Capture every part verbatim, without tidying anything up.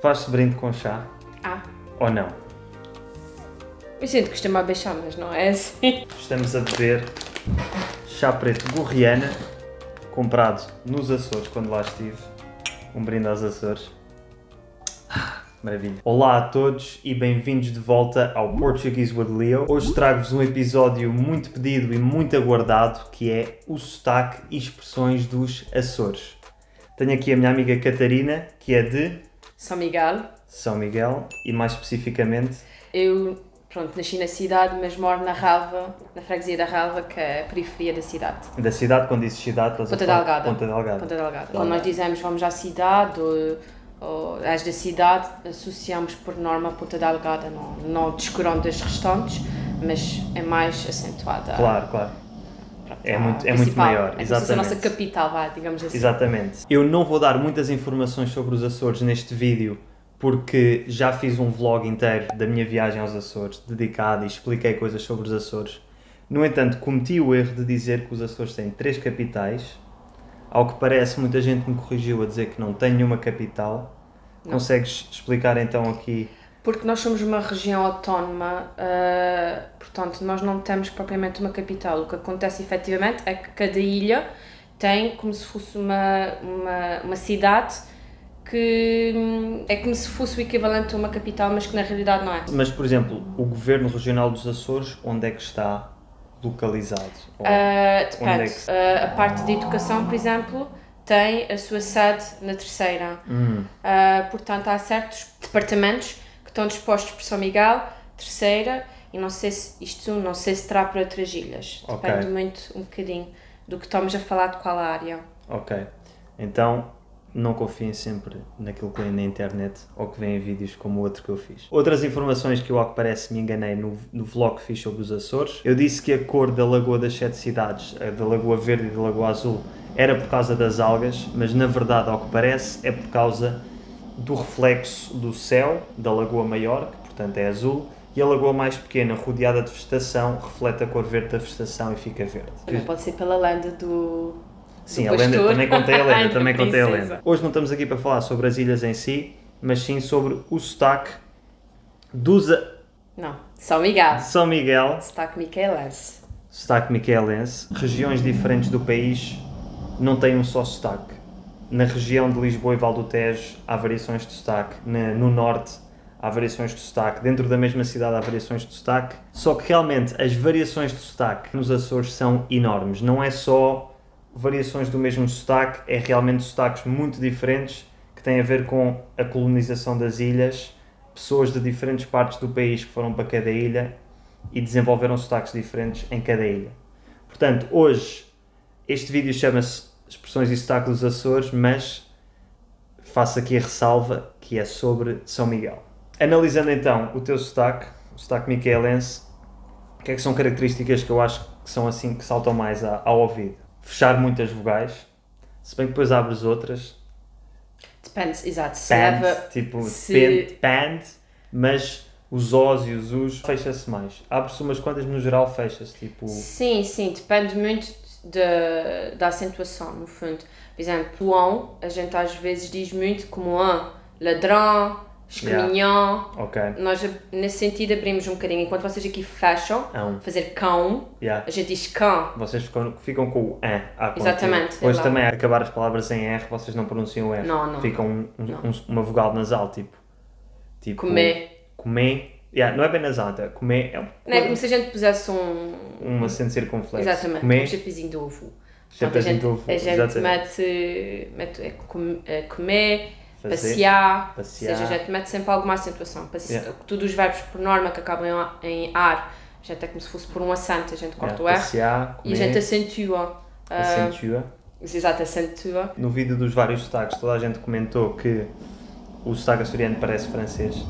Faz-se brinde com chá? Ah. Ou não? A gente costuma beber chá, mas não é assim. Estamos a beber chá preto gorriana, comprado nos Açores, quando lá estive. Um brinde aos Açores. Ah, maravilha. Olá a todos e bem-vindos de volta ao Portuguese with Leo. Hoje trago-vos um episódio muito pedido e muito aguardado, que é o sotaque e expressões dos Açores. Tenho aqui a minha amiga Catarina, que é de... São Miguel. São Miguel. E mais especificamente? Eu... Pronto, nasci na cidade, mas moro na Ralva, na freguesia da Ralva, que é a periferia da cidade. Da cidade, quando dizes cidade, estás a falar? Ponta Delgada. Ponta Delgada. Quando nós dizemos vamos à cidade ou, ou és da cidade, associamos por norma a Ponta Delgada, não, não descurando das restantes, mas é mais acentuada. Claro, claro. É muito, é muito maior, é exatamente. É a nossa capital, vai, digamos assim. Exatamente. Eu não vou dar muitas informações sobre os Açores neste vídeo, porque já fiz um vlog inteiro da minha viagem aos Açores, dedicado, e expliquei coisas sobre os Açores. No entanto, cometi o erro de dizer que os Açores têm três capitais. Ao que parece, muita gente me corrigiu a dizer que não tem nenhuma capital. Não. Consegues explicar então aqui? Porque nós somos uma região autónoma, uh, portanto, nós não temos propriamente uma capital. O que acontece efetivamente é que cada ilha tem como se fosse uma, uma, uma cidade, que é como se fosse o equivalente a uma capital, mas que na realidade não é. Mas, por exemplo, o Governo Regional dos Açores, onde é que está localizado? Ou uh, depende. É que... uh, a parte de educação, por exemplo, tem a sua sede na Terceira. Hum. Uh, portanto, há certos departamentos que estão dispostos por São Miguel, Terceira, e não sei se isto não sei se terá para outras ilhas. Okay. Depende muito, um bocadinho, do que estamos a falar, de qual área. Ok. Então... não confiem sempre naquilo que leem na internet ou que veem vídeos como o outro que eu fiz. Outras informações que eu, ao que parece, me enganei no, no vlog que fiz sobre os Açores. Eu disse que a cor da Lagoa das Sete Cidades, a da Lagoa Verde e da Lagoa Azul, era por causa das algas, mas na verdade, ao que parece, é por causa do reflexo do céu da Lagoa Maior, que portanto é azul, e a lagoa mais pequena, rodeada de vegetação, reflete a cor verde da vegetação e fica verde. Também pode ser pela lenda do... Sim, a lenda, também contei a lenda, também contei a lenda. Hoje não estamos aqui para falar sobre as ilhas em si, mas sim sobre o sotaque dos... A... Não, São Miguel. São Miguel. Sotaque miquelense. Sotaque miquelense. Regiões diferentes do país não têm um só sotaque. Na região de Lisboa e Val do Tejo há variações de sotaque. No norte há variações de sotaque. Dentro da mesma cidade há variações de sotaque. Só que realmente as variações de sotaque nos Açores são enormes. Não é só... variações do mesmo sotaque, é realmente sotaques muito diferentes que têm a ver com a colonização das ilhas, pessoas de diferentes partes do país que foram para cada ilha e desenvolveram sotaques diferentes em cada ilha. Portanto, hoje este vídeo chama-se Expressões e Sotaque dos Açores, mas faço aqui a ressalva que é sobre São Miguel. Analisando então o teu sotaque, o sotaque miquelense, o que é que são características que eu acho que são assim que saltam mais ao ouvido? Fechar muitas vogais, se bem que depois abres outras. Depende, exato. Se pand, leva, tipo, se... depende, pand, mas os os e os us fecha-se mais. Abre-se umas quantas, no geral fecha-se, tipo... Sim, sim, depende muito de, da acentuação, no fundo. Por exemplo, o a gente às vezes diz muito como an, ladrão, escaminhão. Yeah. Okay. Nós, nesse sentido, abrimos um bocadinho. Enquanto vocês aqui fecham, um. fazer cão, yeah. a gente diz cão. Vocês ficam, ficam com o an. Exatamente. Hoje claro. também, a acabar as palavras em R, vocês não pronunciam o R. Não, não. Ficam um, um, não. Um, uma vogal nasal, tipo... tipo comer. Comer. Yeah, não é bem nasal, tá? Comer é... Não é como se a gente pusesse um... Um acento circunflexo. Exatamente. Comer. Um chapezinho de ovo. Chapezinho de ovo. A gente, a gente mete... mete é, com, é, comer... Fazer, passear, passear, ou seja, a gente mete sempre alguma acentuação, Passe... yeah. todos os verbos por norma que acabam em ar, a gente é como se fosse por um acento, a gente corta yeah. o R, passear, comer, e a gente acentua. Acentua. Uh... Exato, acentua. No vídeo dos vários sotaques, toda a gente comentou que o sotaque açoriano parece francês.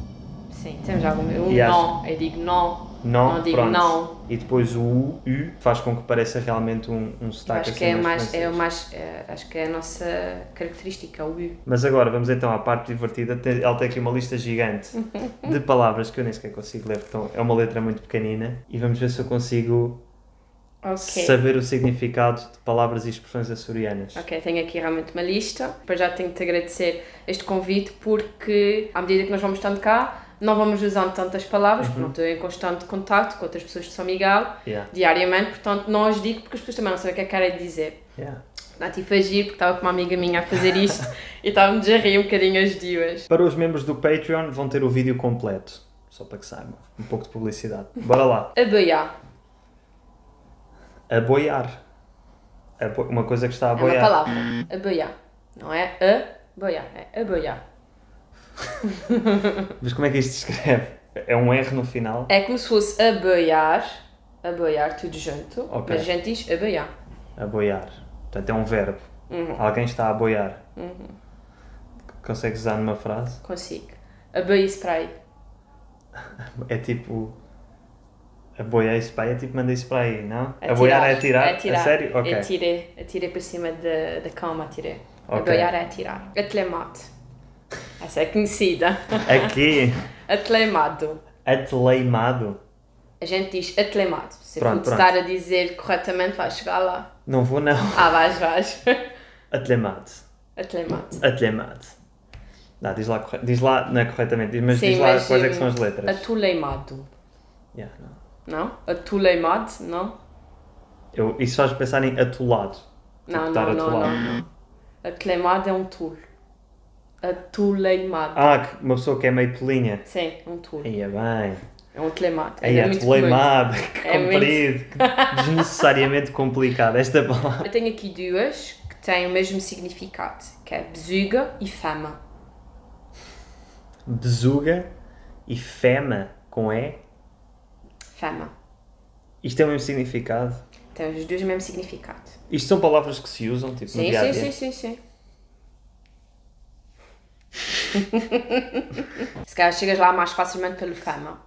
Sim, temos algum, um yes. não, eu digo não, não, não digo pronto. não. E depois o U, U faz com que pareça realmente um, um sotaque assim mais francês. É mais, é, acho que é a nossa característica, o U. Mas agora vamos então à parte divertida. Ela tem aqui uma lista gigante de palavras que eu nem sequer consigo ler, então é uma letra muito pequenina. E vamos ver se eu consigo Okay. Saber o significado de palavras e expressões açorianas. Ok, tenho aqui realmente uma lista. Para já tenho de te agradecer este convite, porque à medida que nós vamos estando cá, não vamos usando tantas palavras, uhum. porque estou em constante contacto com outras pessoas de São Miguel, yeah. diariamente, portanto não as digo porque as pessoas também não sabem o que é que querem dizer. Yeah. Portanto, e foi giro, porque estava com uma amiga minha a fazer isto e estava-me a rir um bocadinho as divas. Para os membros do Patreon vão ter o vídeo completo, só para que saibam, um pouco de publicidade. Bora lá! Aboiar. Aboiar. Abo... Uma coisa que está a boiar. É uma palavra. Aboiar. Não é a boiar, é aboiar. Mas como é que isto se escreve? É um R no final? É como se fosse aboiar, aboiar tudo junto, okay. mas a gente diz aboiar. Aboiar. Portanto, é um verbo. Uhum. Alguém está a aboiar. Uhum. Consegues usar numa frase? Consigo. Aboia-se para aí. É tipo... Aboiar-se para aí é tipo mandei-se para aí, não? Atirar. Aboiar é atirar? É atirar. A sério? Okay. Atirei. Atirei para cima da cama, atirei. Okay. Aboiar é atirar. Atlemate. Essa é conhecida. Aqui? Atleimado. Atleimado? A gente diz atleimado. Se for estar a dizer corretamente, vais chegar lá. Não vou, não. Ah, vais, vais. Atleimado. Atleimado. Atleimado. Não, diz lá, diz lá, não é corretamente, mas sim, diz lá mas quais é que são as letras. Atuleimado. Yeah, não? Não? Atuleimado, não? Eu, isso faz pensar em atolado. Não, não, não, não, não. Atleimado é um tour. Atuleimado. Ah, uma pessoa que é meio pelinha. Sim, um tour. Aí é bem. É um atuleimado. Aí é atuleimado, que é comprido, muito... que desnecessariamente complicado esta palavra. Eu tenho aqui duas que têm o mesmo significado, que é bezuga e fama. Bezuga e fama, com E? Fama. Isto tem o mesmo significado? Tem os dois o mesmo significado. Isto são palavras que se usam, tipo, sim, no dia a dia? Sim, sim, sim, sim. Se calhar chegas lá mais facilmente pelo fama.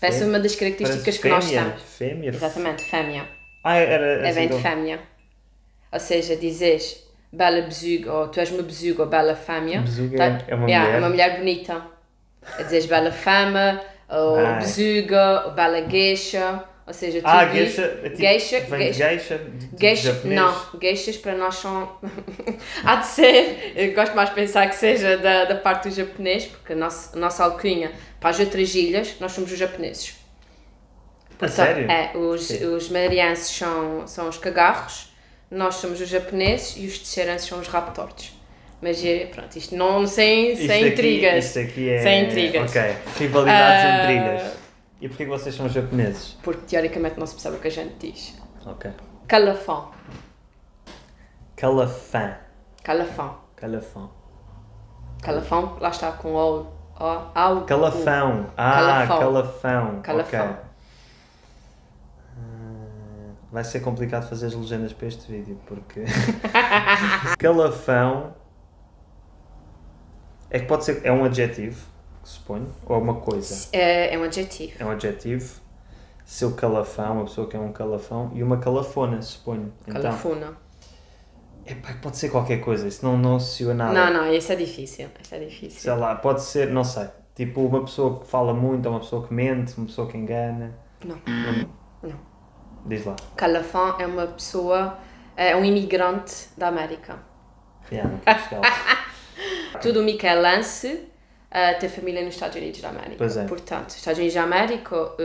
Parece uma das características que nós temos. Fêmea? Exatamente, fêmea. Ah, era... É bem de fêmea. Ou seja, dizes bela bezuga, ou tu és uma bezuga ou bela fêmea. Bezuga é uma mulher. É uma mulher bonita. Dizes bela fama, ou bezuga, ou bela geisha. Ou seja, tu ah, diz... geisha, tipo, geisha, geisha, geisha, geisha não, geishas para nós são, há de ser, eu gosto mais de pensar que seja da, da parte do japonês, porque a nossa, a nossa alcunha para as outras ilhas, nós somos os japoneses. Portanto, a sério? É, os, os marienses são, são os cagarros, nós somos os japoneses e os teixeirenses são os raptortes. Mas pronto, isto não, sem, isto sem aqui, intrigas, isto aqui é... sem intrigas. Ok, rivalidades uh... entre ilhas. E porquê que vocês são japoneses? Porque teoricamente não se percebe o que a gente diz. Ok. Calafão. Calafão. Calafão. Calafão. Calafão, lá está com o... o, o calafão. O. Ah, calafão. Calafão. Calafão. Okay. Uh, vai ser complicado fazer as legendas para este vídeo, porque... Calafão... É que pode ser... É um adjetivo. Suponho, ou uma coisa? É, é um adjetivo. É um adjetivo. Seu calafão, uma pessoa que é um calafão e uma calafona, suponho. Calafona. Então, epá, pode ser qualquer coisa, isso não, não associa nada. Não, não, isso é difícil, isso é difícil. Sei lá, pode ser, não sei, tipo uma pessoa que fala muito, ou uma pessoa que mente, uma pessoa que engana. Não, não. não. Diz lá. Calafão é uma pessoa, é um imigrante da América. Yeah, não quero chegar. Tudo o Michelense. Uh, ter família nos Estados Unidos da América. Pois é. Portanto, Estados Unidos da América, uh,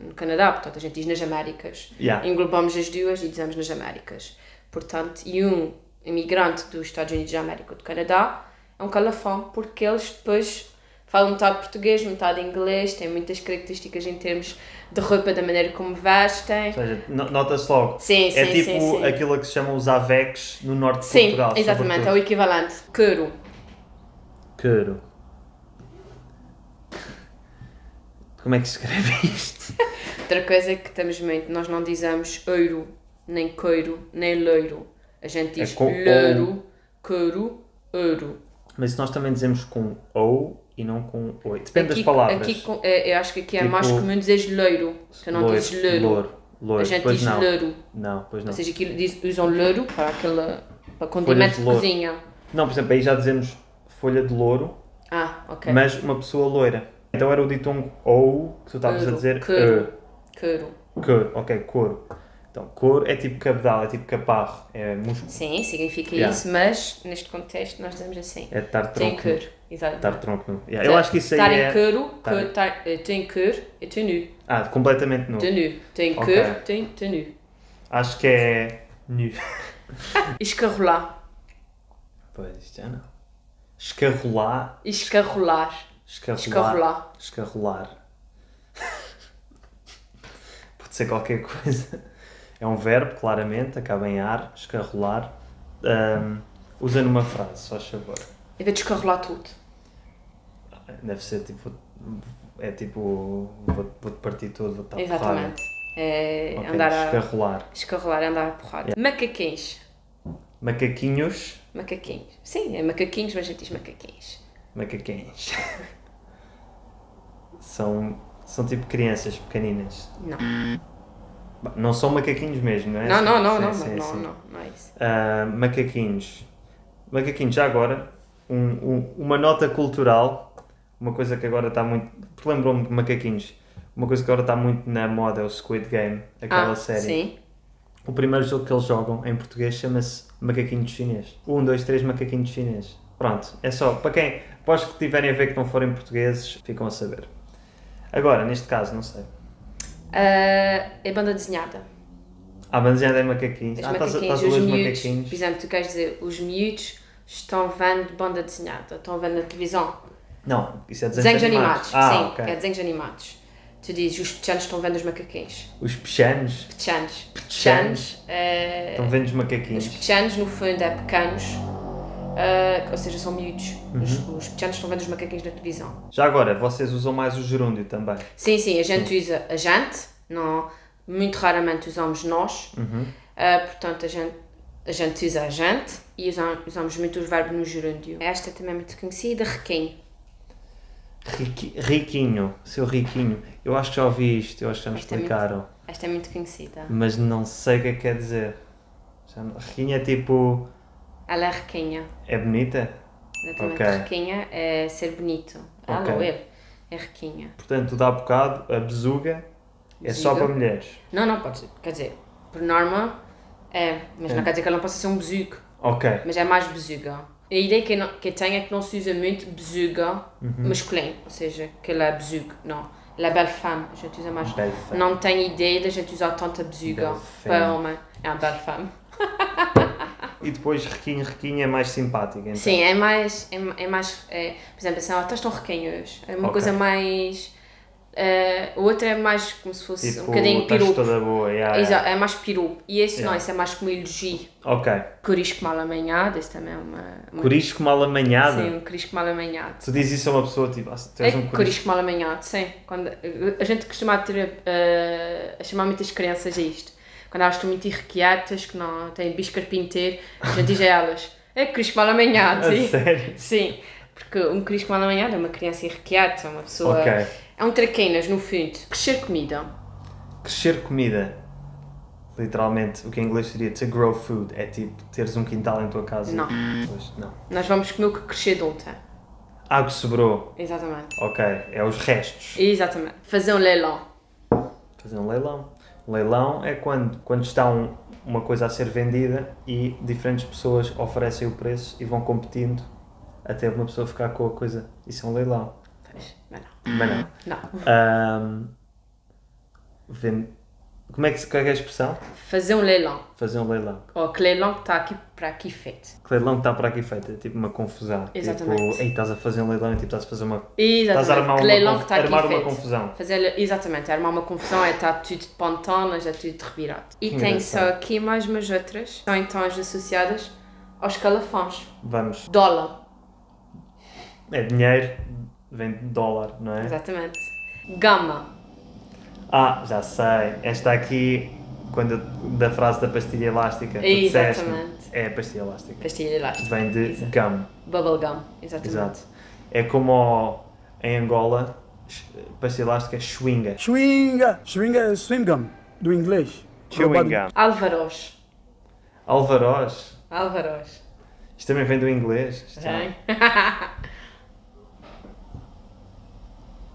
no, no Canadá, portanto, a gente diz nas Américas. Yeah. Englobamos as duas e dizemos nas Américas. Portanto, e um imigrante dos Estados Unidos da América ou do Canadá é um calafão, porque eles depois falam metade português, metade inglês, têm muitas características em termos de roupa, da maneira como vestem. Ou seja, nota-se logo. Sim, sim, é tipo sim, sim. aquilo que se chama os avecs no norte de sim, Portugal. Sim, exatamente, sobretudo. É o equivalente. Queiro. Queiro. Como é que se escreve isto? Outra coisa que temos muito, nós não dizemos ouro, nem coiro, nem leiro. A gente diz é leiro, couro, ouro. Mas nós também dizemos com ou e não com oi. Depende aqui, das palavras. Aqui, eu acho que aqui é tipo, mais comum dizer leiro, que não dizes leiro. A gente pois diz não. leiro. Não, pois não. Ou seja, aqui diz, usam leiro para, aquela, para condimento de, de cozinha. Não, por exemplo, aí já dizemos folha de louro, ah, okay. mas uma pessoa loira. Então era o ditongo ou, que tu estavas a dizer, queiro. Couro, ok, couro. Então, couro é tipo cabedal, é tipo caparro, é músculo. Sim, significa yeah. isso, mas neste contexto nós dizemos assim. É estar tronco. Tem couro, exato. Estar tronco. Yeah. Eu acho que isso aí é... Estar em couro, tem couro, é tenu. Ah, completamente nu. Tenu. Tem couro, tem tenu. Acho que é... nu. Escarrolar. Pois, isto já não. Escarrolar. Escarrolar. Escarrolar. Escarrolar. Pode ser qualquer coisa. É um verbo, claramente, acaba em ar, escarrolar. Um, usa numa frase, só favor. É de escarrolar tudo. Deve ser tipo... É tipo... Vou-te partir tudo, vou-te dar porrada. Exatamente. É okay, andar a... Escarrolar. Escarrolar é andar a porrada. Yeah. Macaquinhos. Macaquinhos. Macaquinhos. Sim, é macaquinhos, mas a gente diz macaquinhos. Macaquinhos. São... São tipo crianças pequeninas. Não. Não são macaquinhos mesmo, não é? Não, não, não, sim, não, sim, não, sim. não, não, não é isso. Uh, macaquinhos. Macaquinhos, já agora, um, um, uma nota cultural, uma coisa que agora está muito... Lembrou-me de macaquinhos. Uma coisa que agora está muito na moda é o Squid Game, aquela ah, série. Sim. O primeiro jogo que eles jogam em português chama-se Macaquinhos Chinês. Um, dois, três, Macaquinhos Chinês. Pronto, é só, para quem... Para os que tiverem a ver que não forem portugueses, ficam a saber. Agora, neste caso, não sei. Uh, é banda desenhada. A banda desenhada é macaquinhos. Os ah, macaquinhos, estás, estás os miúdos, macaquinhos. Por exemplo, tu queres dizer, os miúdos estão vendo banda desenhada, estão vendo na televisão. Não, isso é desenhos, desenhos animados. animados. Ah, sim, okay. É desenhos animados. Tu dizes, os pechanos estão vendo os macaquinhos. Os pechanos? Pechanos. Pechanos. Uh, estão vendo os macaquinhos. Os pechanos, no fundo, é pequenos. Uh, ou seja, são miúdos. Uhum. Os, os pequenos estão vendo os macaquinhos na televisão. Já agora, vocês usam mais o gerúndio também? Sim, sim, a gente sim. usa a gente, não, muito raramente usamos nós, uhum. uh, portanto a gente, a gente usa a gente e usam, usamos muito o verbo no gerúndio. Esta também é muito conhecida, riquinho. Riqui, riquinho, seu riquinho. Eu acho que já ouvi isto, eu acho que já me esta explicaram. É muito, esta é muito conhecida. Mas não sei o que é que quer dizer. Riquinho é tipo... Ela é riquinha. É bonita? Exatamente, okay. Riquinha é ser bonito. Ah, okay. Não, é. É riquinha. Portanto, dá bocado, a besuga é besuga. Só para mulheres? Não, não, pode ser. Quer dizer, por norma é, mas é. Não quer dizer que ela não possa ser um besugo. Ok. Mas é mais besuga. A ideia que eu, não, que eu tenho é que não se usa muito besuga uhum. masculino, ou seja, que ela é besuga, não. Ela é belle femme, a gente usa mais. Não tenho ideia de a gente usar tanta besuga para homem. É uma belle femme. E depois riquinho, riquinho é mais simpática, então. Sim, é mais, é, é mais é, por exemplo, assim, oh, estás tão riquinho hoje, é uma okay. coisa mais, uh, a outra é mais como se fosse tipo, um bocadinho pirupo. Toda boa, yeah, exato, yeah. É mais pirupo, e esse yeah. não, esse é mais como elogio. Ok. Corisco mal amanhado, esse também é uma... uma corisco mal amanhado? Sim, um corisco mal amanhado. Tu dizes isso a uma pessoa, tipo, ah, tu és é um corisco. Corisco mal amanhado, sim. Quando, a gente costuma ter, uh, a chamar muitas crianças a isto. Quando elas estão muito irrequietas, que não têm biscar pinteiro, a gente diz a elas, é corisco mal amanhado. E, sério? Sim, porque um corisco mal amanhado é uma criança irrequieta, é uma pessoa... Okay. É um traquinas, no fundo. Crescer comida. Crescer comida. Literalmente, o que em inglês seria to grow food, é tipo teres um quintal em tua casa. Não. Pois, não. Nós vamos comer o que crescer de ontem. Ah, o que sobrou. Exatamente. Ok, é os restos. Exatamente. Fazer um leilão. Fazer um leilão. Leilão é quando, quando está um, uma coisa a ser vendida e diferentes pessoas oferecem o preço e vão competindo até uma pessoa ficar com a coisa. Isso é um leilão. Pois, mas não. Mas não. Não. Um, vend... Como é que, qual é a expressão? Fazer um leilão. Fazer um leilão. Ou que leilão que está aqui para aqui feito. Que leilão que está para aqui feito. É tipo uma confusão. Exatamente. Tipo, ei, estás a fazer um leilão e tipo, estás a fazer uma... Exatamente. Estás a armar, uma, conf... que tá armar uma confusão. Fazer... Exatamente. Armar uma confusão é estar tudo de pontonas, é tudo de revirado. E tem só aqui mais umas outras. São então as associadas aos calafões. Vamos. Dólar. É dinheiro. Vem de dólar, não é? Exatamente. Gama. Ah, já sei. Esta aqui, quando, da frase da pastilha elástica, tu disseste, é a pastilha elástica. Pastilha elástica. Vem de exato. Gum. Bubble gum, exatamente. Exato. É como ao, em Angola, pastilha elástica é chewinga. Chewinga. Chewinga é swim gum, do inglês. Chewing gum. Alvarós. Alvarós? Alvarós. Isto também vem do inglês? Vem.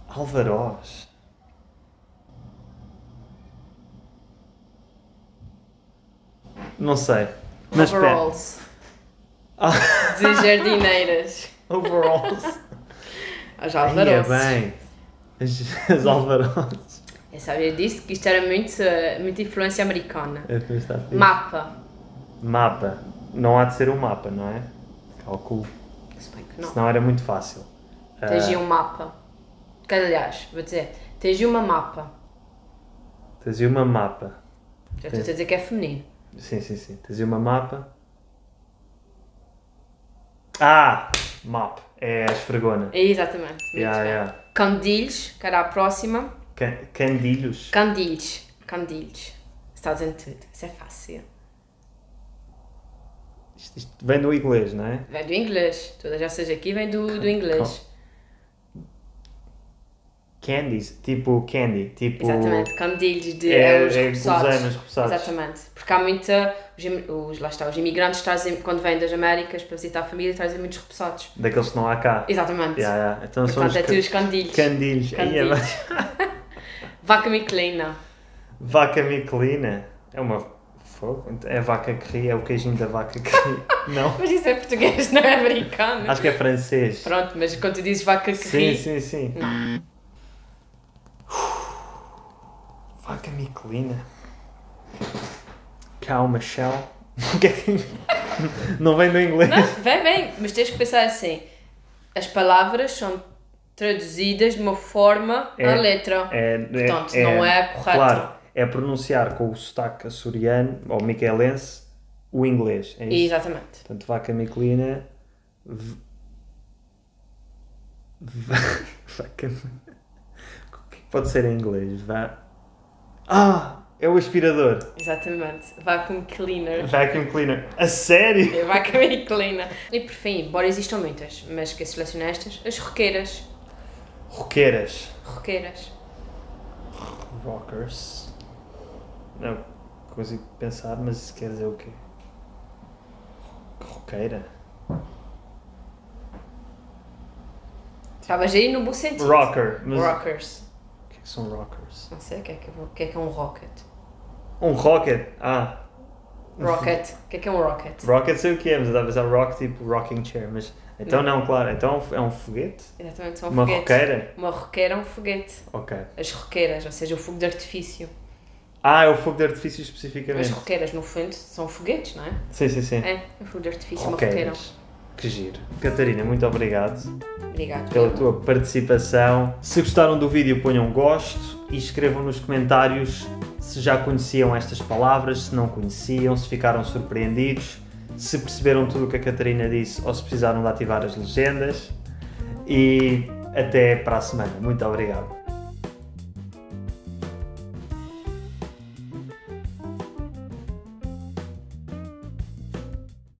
Alvarós. Não sei. Mas overalls. Ah. De jardineiras. Overalls. As alvarozes. Ai, é bem. As, as alvarozes. Eu sabia disso, que isto era muito, muita influência americana. Eu estou a dizer. Mapa. Mapa. Não há de ser um mapa, não é? Calculo. Se bem que não. Senão era muito fácil. Tens uh... um mapa. Que, aliás, vou dizer. Tens uma mapa. Tens uma mapa. Já estou a dizer que é feminino. Sim, sim, sim. Tens uma mapa. Ah! Map. É a esfregona. É, exatamente. Yeah, yeah. Candilhos, que era a próxima. Can candilhos? Candilhos. Candilhos. Está dizendo tudo. Isso é fácil. Isto, isto vem do inglês, não é? Vem do inglês. Todas essas aqui vêm do, do inglês. Candies, tipo candy, tipo... Exatamente, candilhos de é, os é, repousados. Exatamente, porque há muita... Os, lá está, os imigrantes trazem, quando vêm das Américas para visitar a família, trazem muitos repousados. Daqueles que não há cá. Exatamente. Yeah, yeah. Então portanto, são os, é os candilhos. Candilhos. Candilhos. Vacuum Cleaner. Vacuum Cleaner. É uma... É vaca que ri, é o queijinho da vaca que ri. Não? Mas isso é português, não é americano. Acho que é francês. Pronto, mas quando tu dizes vaca que sim, ri... Sim, sim, sim. Vaca Miquelina. Cow Michelle. Não vem do inglês. Não, vem, vem. Mas tens que pensar assim. As palavras são traduzidas de uma forma é, à letra. É, portanto, é, não é, é correto. Claro, é pronunciar com o sotaque açoriano ou miquelense o inglês. É isso? Exatamente. Portanto, vaca Miquelina. V... V... Vaca. O que pode ser em inglês? Vá. Ah! É o aspirador. Exatamente. Vacuum Cleaner. Vacuum Cleaner. A sério? É Vacuum Cleaner. E por fim, embora existam muitas, mas que selecionei estas, as roqueiras. Roqueiras. Roqueiras. Rockers. Não consigo pensar, mas isso quer dizer o quê? Roqueira? Estavas aí no bom sentido. Rocker. Mas... Rockers. O que é que são rockers? Não sei, o que é que, o que, é, que é um rocket? Um rocket? Ah! Rocket. O que é que é um rocket? Rocket sei o que é, mas estava a pensar rock tipo rocking chair, mas... Então não, não claro, então é um foguete? Exatamente, são um uma foguete. Roqueira? Uma roqueira é um foguete. Ok. As roqueiras, ou seja, o fogo de artifício. Ah, é o fogo de artifício especificamente. As roqueiras, no fundo, são foguetes, não é? Sim, sim, sim. É, o fogo de artifício, roqueiras. Uma roqueira. Que giro. Catarina, muito obrigado. Obrigado. Pela tua participação. Se gostaram do vídeo, ponham gosto e escrevam nos comentários se já conheciam estas palavras, se não conheciam, se ficaram surpreendidos, se perceberam tudo o que a Catarina disse ou se precisaram de ativar as legendas. E até para a semana. Muito obrigado.